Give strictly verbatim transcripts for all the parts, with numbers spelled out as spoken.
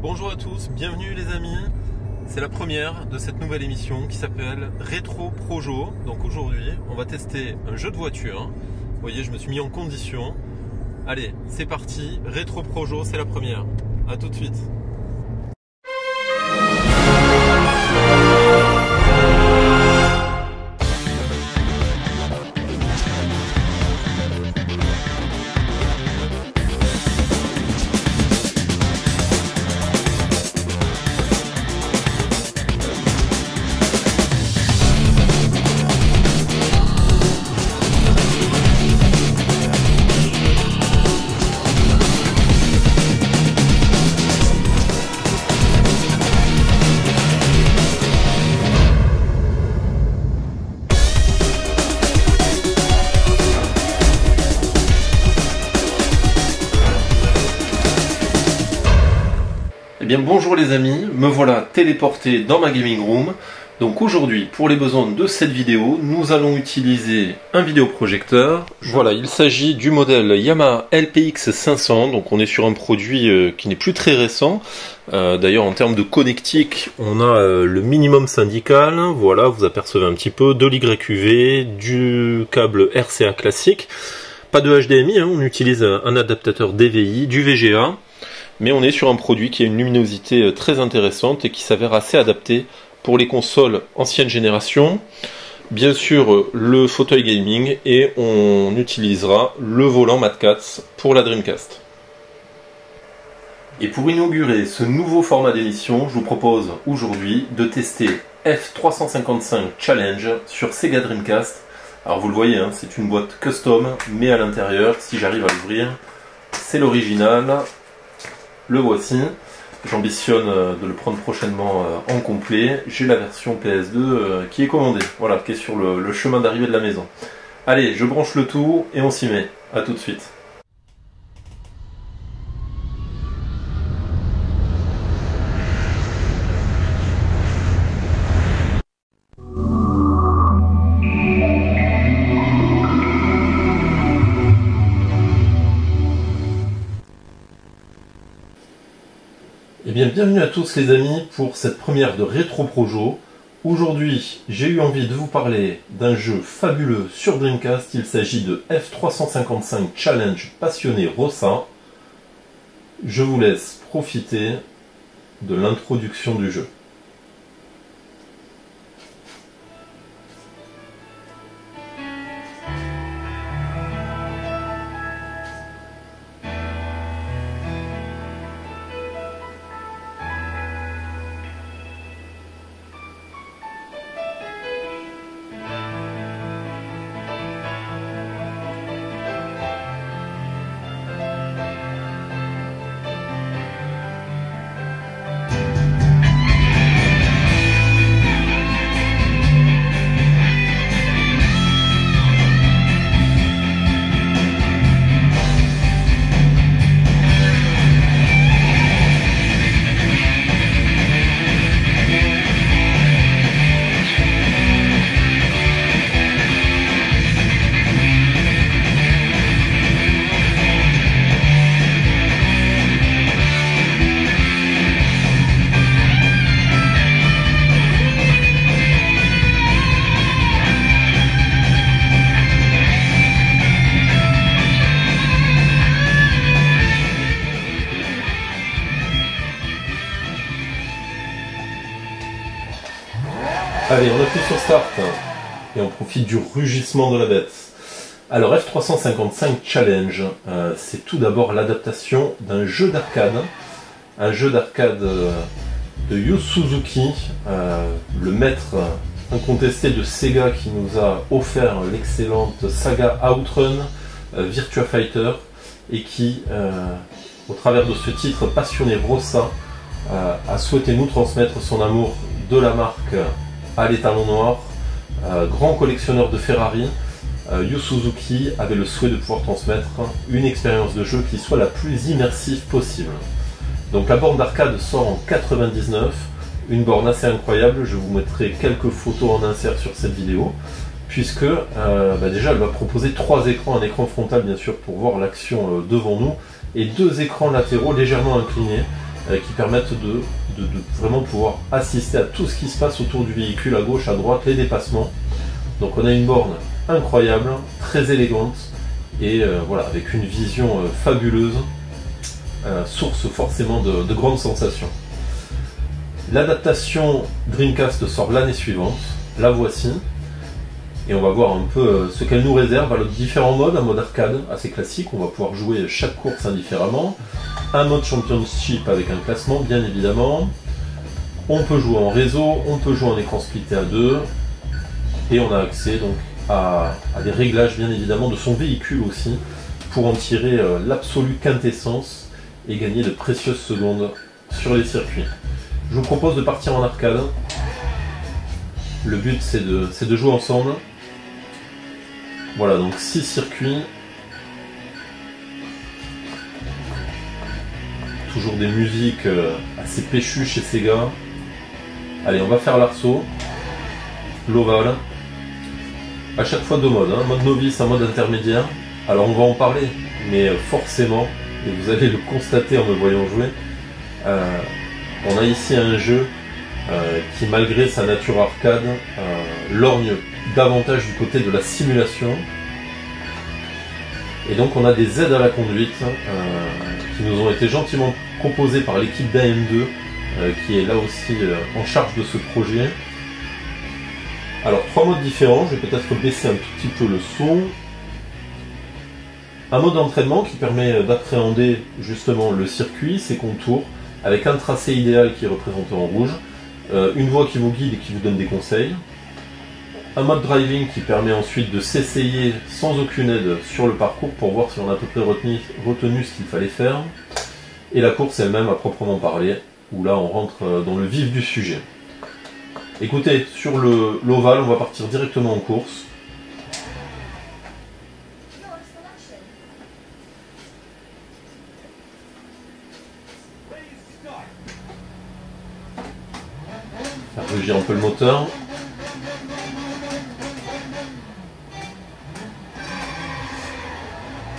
Bonjour à tous, bienvenue les amis. C'est la première de cette nouvelle émission qui s'appelle Retro Projo. Donc aujourd'hui, on va tester un jeu de voiture. Vous voyez, je me suis mis en condition. Allez, c'est parti. Retro Projo, c'est la première. À tout de suite. Eh bien bonjour les amis, me voilà téléporté dans ma gaming room. Donc aujourd'hui, pour les besoins de cette vidéo, nous allons utiliser un vidéoprojecteur. Voilà, il s'agit du modèle Yamaha L P X cinq cents, donc on est sur un produit qui n'est plus très récent. Euh, D'ailleurs en termes de connectique, on a le minimum syndical, voilà, vous apercevez un petit peu, de l'Y Q V, du câble R C A classique. Pas de H D M I, hein, on utilise un adaptateur D V I, du V G A. Mais on est sur un produit qui a une luminosité très intéressante et qui s'avère assez adapté pour les consoles ancienne génération. Bien sûr, le fauteuil gaming, et on utilisera le volant MadCatz pour la Dreamcast. Et pour inaugurer ce nouveau format d'émission, je vous propose aujourd'hui de tester F trois cent cinquante-cinq Challenge sur Sega Dreamcast. Alors vous le voyez, hein, c'est une boîte custom, mais à l'intérieur, si j'arrive à l'ouvrir, c'est l'original. Le voici, j'ambitionne de le prendre prochainement en complet. J'ai la version P S deux qui est commandée, voilà, qui est sur le, le chemin d'arrivée de la maison. Allez, je branche le tout et on s'y met. A tout de suite. Eh bien, bienvenue à tous les amis pour cette première de Retro Projo. Aujourd'hui, j'ai eu envie de vous parler d'un jeu fabuleux sur Dreamcast. Il s'agit de F trois cent cinquante-cinq Challenge Passione Rossa. Je vous laisse profiter de l'introduction du jeu. Allez, on appuie sur Start et on profite du rugissement de la bête. Alors F trois cent cinquante-cinq Challenge, euh, c'est tout d'abord l'adaptation d'un jeu d'arcade, un jeu d'arcade euh, de Yu Suzuki, euh, le maître euh, incontesté de Sega qui nous a offert l'excellente saga Outrun, euh, Virtua Fighter, et qui, euh, au travers de ce titre Passione Rossa, euh, a souhaité nous transmettre son amour de la marque à l'étalon noir. Euh, grand collectionneur de Ferrari, euh, Yu Suzuki avait le souhait de pouvoir transmettre une expérience de jeu qui soit la plus immersive possible. Donc la borne d'arcade sort en quatre-vingt-dix-neuf, une borne assez incroyable. Je vous mettrai quelques photos en insert sur cette vidéo, puisque euh, bah déjà elle va proposer trois écrans, un écran frontal bien sûr pour voir l'action devant nous, et deux écrans latéraux légèrement inclinés euh, qui permettent de, de, de vraiment pouvoir assister à tout ce qui se passe autour du véhicule, à gauche, à droite, les dépassements. Donc on a une borne incroyable, très élégante, et euh, voilà, avec une vision euh, fabuleuse, euh, source forcément de, de grandes sensations. L'adaptation Dreamcast sort l'année suivante, la voici, et on va voir un peu ce qu'elle nous réserve. Alors, différents modes, un mode arcade assez classique, on va pouvoir jouer chaque course indifféremment, un mode championship avec un classement bien évidemment, on peut jouer en réseau, on peut jouer en écran splitté à deux, et on a accès donc à, à des réglages bien évidemment de son véhicule aussi, pour en tirer euh, l'absolue quintessence et gagner de précieuses secondes sur les circuits. Je vous propose de partir en arcade. Le but c'est de, c'est de jouer ensemble. Voilà, donc six circuits. Toujours des musiques assez péchues chez Sega. Allez, on va faire l'arceau. L'ovale. À chaque fois deux modes, hein, mode novice, un mode intermédiaire. Alors on va en parler, mais forcément, et vous allez le constater en me voyant jouer, euh, on a ici un jeu euh, qui, malgré sa nature arcade, euh, lorgne davantage du côté de la simulation. Et donc on a des aides à la conduite euh, qui nous ont été gentiment proposées par l'équipe d'A M deux, euh, qui est là aussi euh, en charge de ce projet. Alors trois modes différents, je vais peut-être baisser un tout petit peu le son. Un mode d'entraînement qui permet d'appréhender justement le circuit, ses contours, avec un tracé idéal qui est représenté en rouge, euh, une voix qui vous guide et qui vous donne des conseils, un mode driving qui permet ensuite de s'essayer sans aucune aide sur le parcours pour voir si on a à peu près retenu, retenu ce qu'il fallait faire, et la course elle-même à proprement parler, où là on rentre dans le vif du sujet. Écoutez, sur l'ovale, on va partir directement en course. Rugir un peu le moteur.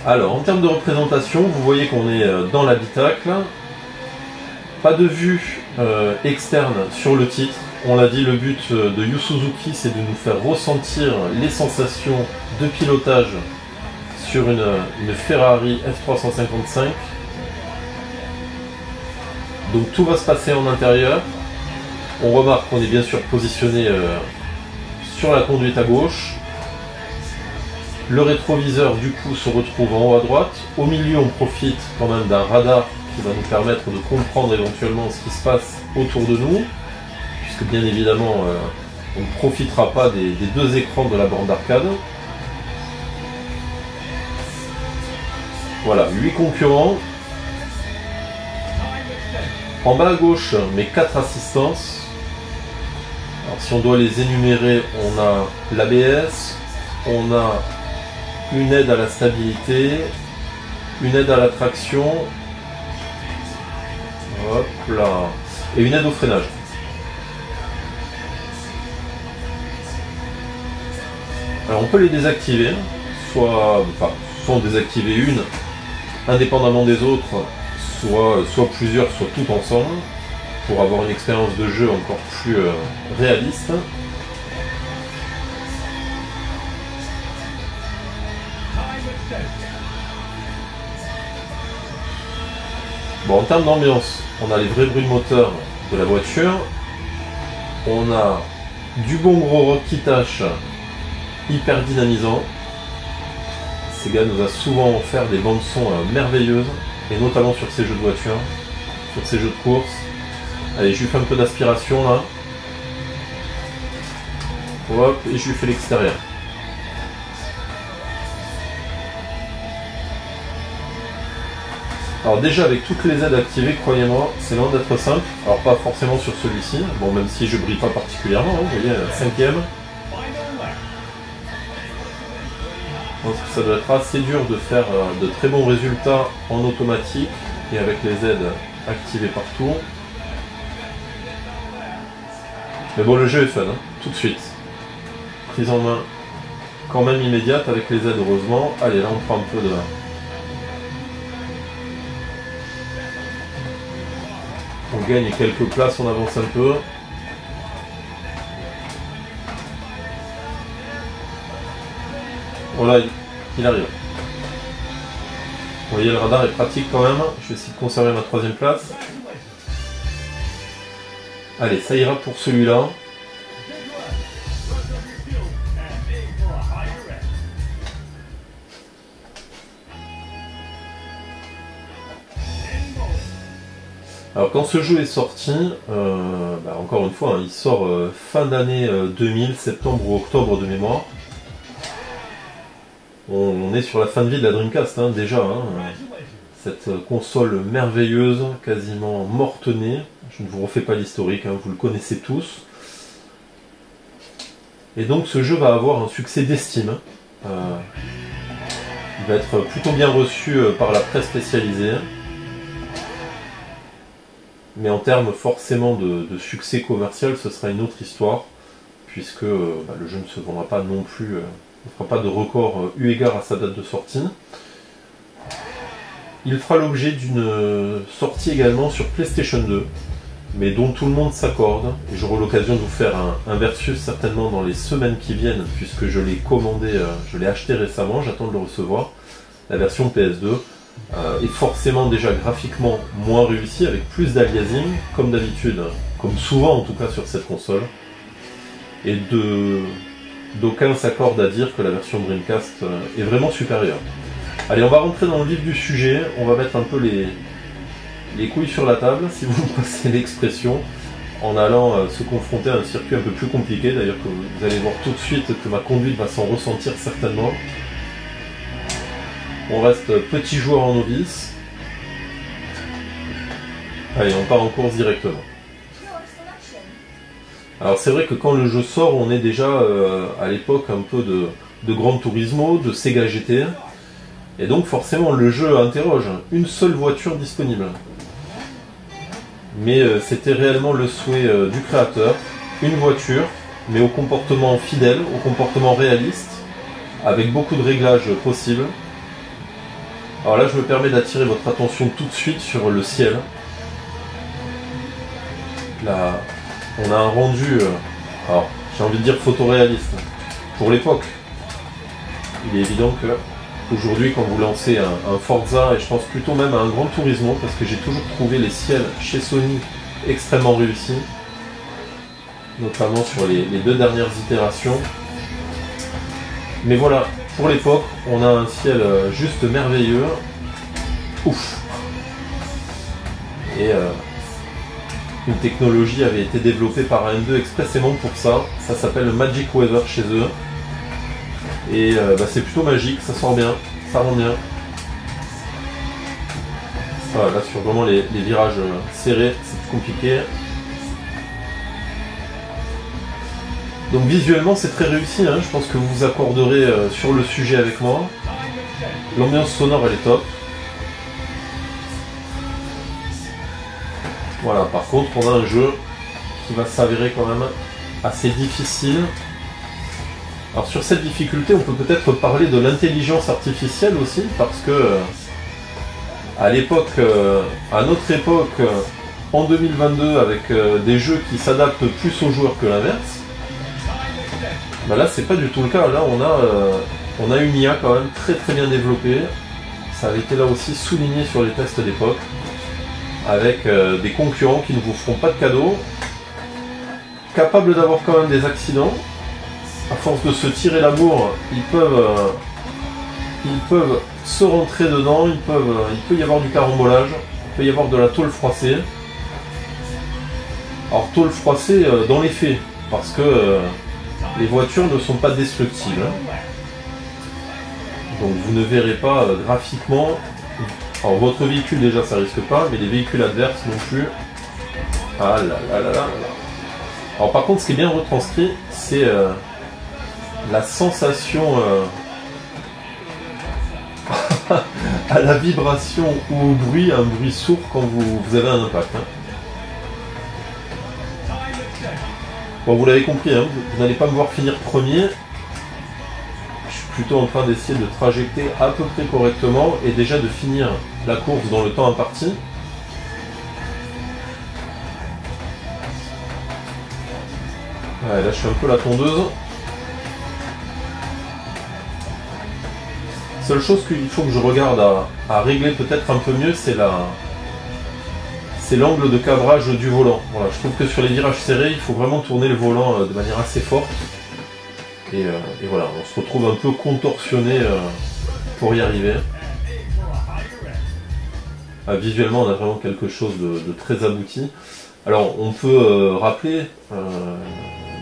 Alors, en termes de représentation, vous voyez qu'on est dans l'habitacle. Pas de vue euh, externe sur le titre. On l'a dit, le but de Yu Suzuki, c'est de nous faire ressentir les sensations de pilotage sur une, une Ferrari F trois cent cinquante-cinq. Donc tout va se passer en intérieur. On remarque qu'on est bien sûr positionné euh, sur la conduite à gauche. Le rétroviseur du coup se retrouve en haut à droite. Au milieu, on profite quand même d'un radar qui va nous permettre de comprendre éventuellement ce qui se passe autour de nous. Puisque bien évidemment, euh, on ne profitera pas des, des deux écrans de la borne d'arcade. Voilà, huit concurrents. En bas à gauche, mes quatre assistances. Alors, si on doit les énumérer, on a l'A B S, on a une aide à la stabilité, une aide à la traction, hop là, et une aide au freinage. Alors on peut les désactiver, soit, enfin, soit en désactiver une indépendamment des autres, soit, soit plusieurs, soit toutes ensemble, pour avoir une expérience de jeu encore plus euh, réaliste. Bon, en termes d'ambiance, on a les vrais bruits de moteur de la voiture, on a du bon gros rock qui tâche, hyper dynamisant. Sega nous a souvent offert des bandes son euh, merveilleuses, et notamment sur ces jeux de voiture, sur ces jeux de course. Allez, je lui fais un peu d'aspiration là. Hop, et je lui fais l'extérieur. Alors déjà avec toutes les aides activées, croyez-moi, c'est loin d'être simple. Alors pas forcément sur celui-ci, bon, même si je brille pas particulièrement, hein, vous voyez, cinquième. Je pense que ça doit être assez dur de faire de très bons résultats en automatique et avec les aides activées partout. Mais bon, le jeu est fun, hein, tout de suite. Prise en main quand même immédiate avec les aides, heureusement. Allez, là on prend un peu de... On gagne quelques places, on avance un peu. Voilà, il arrive. Vous voyez, le radar est pratique quand même. Je vais essayer de conserver ma troisième place. Allez, ça ira pour celui-là. Alors quand ce jeu est sorti, euh, bah, encore une fois, hein, il sort euh, fin d'année euh, deux mille, septembre ou octobre de mémoire. On, on est sur la fin de vie de la Dreamcast hein, déjà. Hein, cette console merveilleuse, quasiment morte-née. Je ne vous refais pas l'historique, hein, vous le connaissez tous. Et donc ce jeu va avoir un succès d'estime. Euh, il va être plutôt bien reçu euh, par la presse spécialisée. Mais en termes forcément de, de succès commercial, ce sera une autre histoire, puisque bah, le jeu ne se vendra pas non plus, euh, ne fera pas de record euh, eu égard à sa date de sortie. Il fera l'objet d'une sortie également sur PlayStation deux, mais dont tout le monde s'accorde. J'aurai l'occasion de vous faire un, un versus certainement dans les semaines qui viennent, puisque je l'ai commandé, euh, je l'ai acheté récemment, j'attends de le recevoir, la version P S deux. Euh, et forcément déjà graphiquement moins réussi, avec plus d'aliasing, comme d'habitude, comme souvent en tout cas sur cette console. Et de... d'aucuns s'accordent à dire que la version Dreamcast est vraiment supérieure. Allez, on va rentrer dans le vif du sujet, on va mettre un peu les, les couilles sur la table, si vous me passez l'expression, en allant euh, se confronter à un circuit un peu plus compliqué, d'ailleurs que vous allez voir tout de suite que ma conduite va s'en ressentir certainement. On reste petit joueur en novice. Allez, on part en course directement. Alors c'est vrai que quand le jeu sort, on est déjà euh, à l'époque un peu de, de Gran Turismo, de Sega G T. Et donc forcément le jeu interroge, une seule voiture disponible. Mais euh, c'était réellement le souhait euh, du créateur, une voiture, mais au comportement fidèle, au comportement réaliste, avec beaucoup de réglages possibles. Alors là, je me permets d'attirer votre attention tout de suite sur le ciel. Là, on a un rendu, alors j'ai envie de dire photoréaliste, pour l'époque. Il est évident que aujourd'hui, quand vous lancez un, un Forza, et je pense plutôt même à un Gran Turismo, parce que j'ai toujours trouvé les ciels chez Sony extrêmement réussis, notamment sur les, les deux dernières itérations. Mais voilà. Pour l'époque, on a un ciel juste merveilleux. Ouf! Et euh, une technologie avait été développée par A M deux expressément pour ça. Ça s'appelle le Magic Weather chez eux. Et euh, bah, c'est plutôt magique, ça sort bien, ça rend bien. Voilà, là sur vraiment les, les virages serrés, c'est compliqué. Donc visuellement c'est très réussi, hein. Je pense que vous vous accorderez euh, sur le sujet avec moi. L'ambiance sonore elle est top. Voilà, par contre on a un jeu qui va s'avérer quand même assez difficile. Alors sur cette difficulté on peut peut-être parler de l'intelligence artificielle aussi, parce que euh, à l'époque, euh, à notre époque, euh, en deux mille vingt-deux avec euh, des jeux qui s'adaptent plus aux joueurs que l'inverse, ben là c'est pas du tout le cas, là on a, euh, on a une I A quand même très très bien développée, ça avait été là aussi souligné sur les tests d'époque, avec euh, des concurrents qui ne vous feront pas de cadeaux, capables d'avoir quand même des accidents, à force de se tirer la bourre, ils peuvent, euh, ils peuvent se rentrer dedans, ils peuvent, euh, il peut y avoir du carambolage, il peut y avoir de la tôle froissée, alors tôle froissée euh, dans les faits, parce que euh, les voitures ne sont pas destructibles, donc vous ne verrez pas graphiquement, alors votre véhicule déjà ça risque pas, mais les véhicules adverses non plus. Ah là là là là là. Alors par contre ce qui est bien retranscrit c'est euh, la sensation euh, à la vibration ou au bruit, un bruit sourd quand vous, vous avez un impact. Hein. Bon, vous l'avez compris, hein, vous n'allez pas me voir finir premier. Je suis plutôt en train d'essayer de trajecter à peu près correctement et déjà de finir la course dans le temps imparti. Ouais, là je suis un peu la tondeuse. Seule chose qu'il faut que je regarde à, à régler peut-être un peu mieux, c'est la c'est l'angle de cadrage du volant. Voilà, je trouve que sur les virages serrés, il faut vraiment tourner le volant de manière assez forte. Et, euh, et voilà, on se retrouve un peu contorsionné euh, pour y arriver. Ah, visuellement, on a vraiment quelque chose de, de très abouti. Alors, on peut euh, rappeler, euh,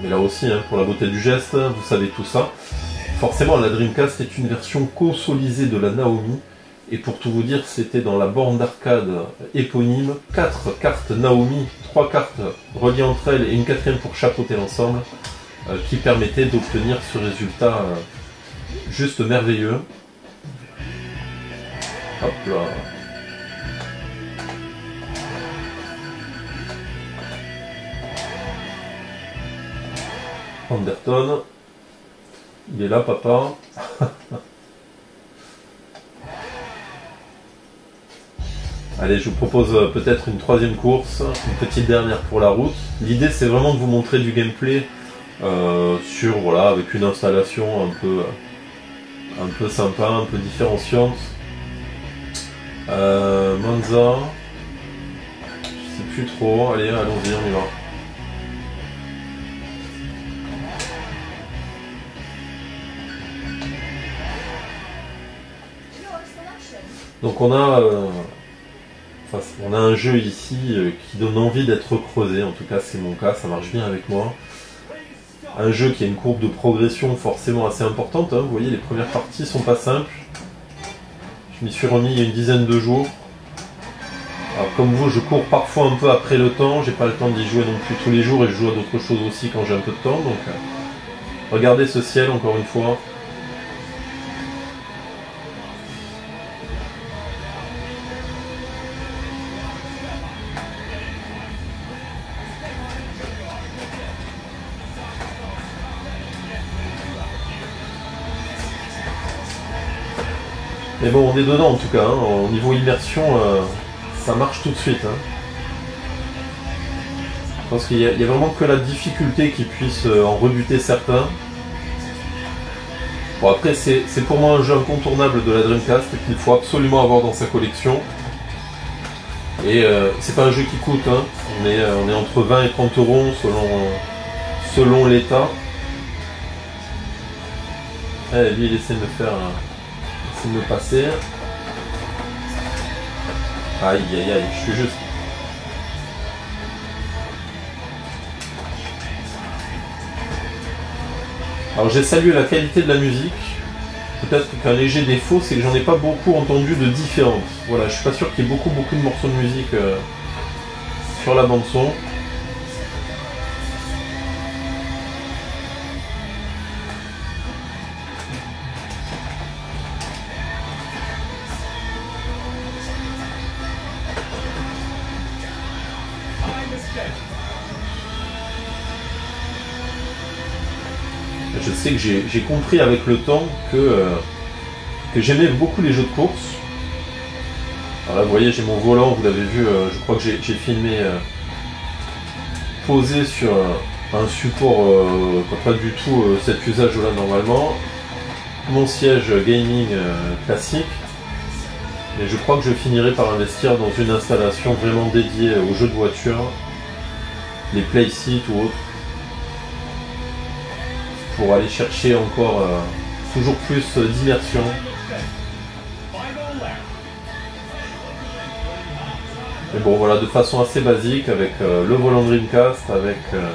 mais là aussi, hein, pour la beauté du geste, vous savez tout ça. Forcément, la Dreamcast est une version consolisée de la Naomi. Et pour tout vous dire, c'était dans la borne d'arcade éponyme, quatre cartes Naomi, trois cartes reliées entre elles et une quatrième pour chapeauter l'ensemble, euh, qui permettait d'obtenir ce résultat euh, juste merveilleux. Hop là. Anderton, il est là papa. Allez, je vous propose peut-être une troisième course, une petite dernière pour la route. L'idée c'est vraiment de vous montrer du gameplay euh, sur, voilà, avec une installation un peu, un peu sympa, un peu différenciante. Euh, Monza, je sais plus trop, allez, allons-y, on y va. Donc on a, euh, enfin, on a un jeu ici euh, qui donne envie d'être creusé, en tout cas c'est mon cas, ça marche bien avec moi. Un jeu qui a une courbe de progression forcément assez importante, hein. Vous voyez les premières parties sont pas simples. Je m'y suis remis il y a une dizaine de jours. Alors comme vous, je cours parfois un peu après le temps, j'ai pas le temps d'y jouer non plus tous les jours et je joue à d'autres choses aussi quand j'ai un peu de temps. Donc euh, regardez ce ciel encore une fois. Mais bon, on est dedans en tout cas, hein. Au niveau immersion, euh, ça marche tout de suite. Hein. Je pense qu'il n'y a, a vraiment que la difficulté qui puisse euh, en rebuter certains. Bon, après, c'est pour moi un jeu incontournable de la Dreamcast qu'il faut absolument avoir dans sa collection. Et euh, c'est pas un jeu qui coûte, hein. on, est, on est entre vingt et trente euros selon, selon l'état. Eh, lui, il essaie de me faire... Euh, de me passer. Aïe aïe aïe, je suis juste. Alors j'ai salué la qualité de la musique. Peut-être qu'un léger défaut, c'est que j'en ai pas beaucoup entendu de différence. Voilà, je suis pas sûr qu'il y ait beaucoup beaucoup de morceaux de musique euh, sur la bande son. Je sais que j'ai compris avec le temps que, euh, que j'aimais beaucoup les jeux de course. Alors là vous voyez j'ai mon volant, vous l'avez vu, euh, je crois que j'ai filmé euh, posé sur un, un support euh, pas du tout euh, cet usage là normalement. Mon siège gaming euh, classique. Et je crois que je finirai par investir dans une installation vraiment dédiée aux jeux de voiture, les playseats ou autres, pour aller chercher encore euh, toujours plus d'immersion. Et bon voilà, de façon assez basique, avec euh, le volant Dreamcast, avec euh,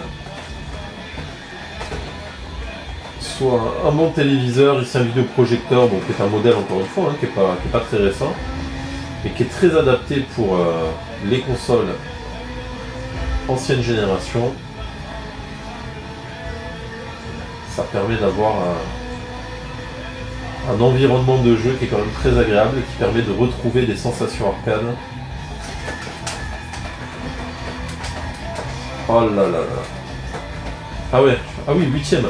soit un, un bon téléviseur, ici un vidéoprojecteur, bon, qui est un modèle encore une fois, hein, qui n'est pas, qui est pas très récent, mais qui est très adapté pour euh, les consoles ancienne génération. Ça permet d'avoir un, un environnement de jeu qui est quand même très agréable, qui permet de retrouver des sensations arcade. Oh là là là. Ah ouais, ah oui, huitième.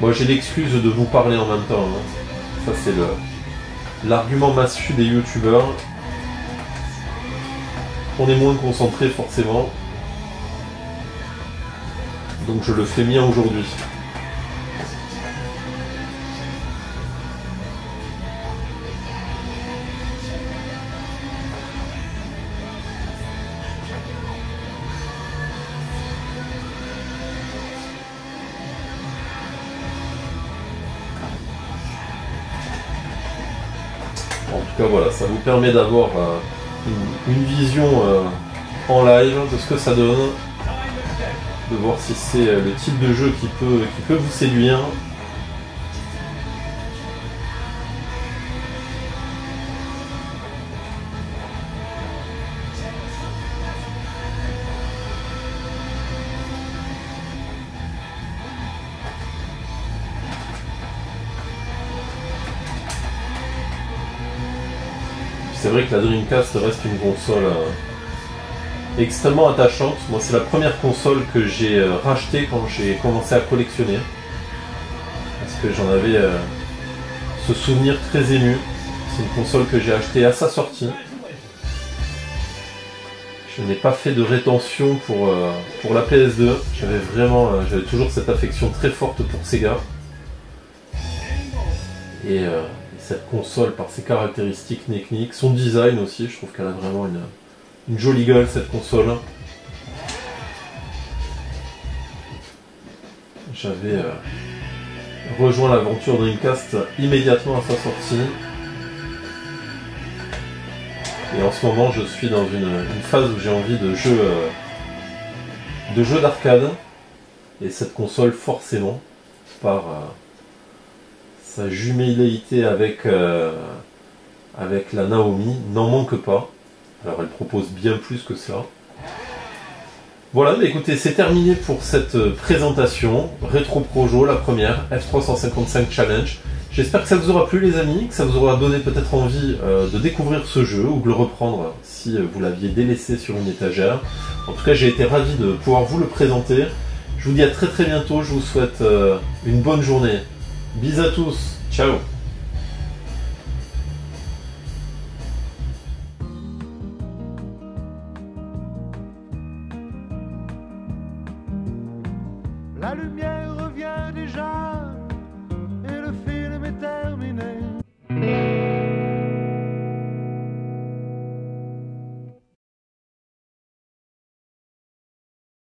Moi j'ai l'excuse de vous parler en même temps. Hein. Ça c'est le l'argument massu des youtubeurs. On est moins concentré forcément. donc je le fais mien aujourd'hui. Voilà, ça vous permet d'avoir euh, une, une vision euh, en live de ce que ça donne, de voir si c'est euh, le type de jeu qui peut, qui peut vous séduire. C'est vrai que la Dreamcast reste une console euh, extrêmement attachante. Moi, c'est la première console que j'ai euh, rachetée quand j'ai commencé à collectionner. Parce que j'en avais euh, ce souvenir très ému. C'est une console que j'ai achetée à sa sortie. Je n'ai pas fait de rétention pour, euh, pour la P S deux. J'avais vraiment, euh, j'avais toujours cette affection très forte pour Sega. Et... Euh, cette console par ses caractéristiques techniques, son design aussi, je trouve qu'elle a vraiment une, une jolie gueule cette console. J'avais euh, rejoint l'aventure Dreamcast immédiatement à sa sortie. Et en ce moment je suis dans une, une phase où j'ai envie de jeux euh, de jeux d'arcade. Et cette console forcément, par... Euh, sa jumelléité avec, euh, avec la Naomi n'en manque pas. Alors elle propose bien plus que ça. Voilà, mais écoutez, c'est terminé pour cette présentation. Retro Projo, la première, F trois cent cinquante-cinq Challenge. J'espère que ça vous aura plu les amis, que ça vous aura donné peut-être envie euh, de découvrir ce jeu ou de le reprendre si vous l'aviez délaissé sur une étagère. En tout cas, j'ai été ravi de pouvoir vous le présenter. Je vous dis à très très bientôt, je vous souhaite euh, une bonne journée. Bisous à tous, ciao. La lumière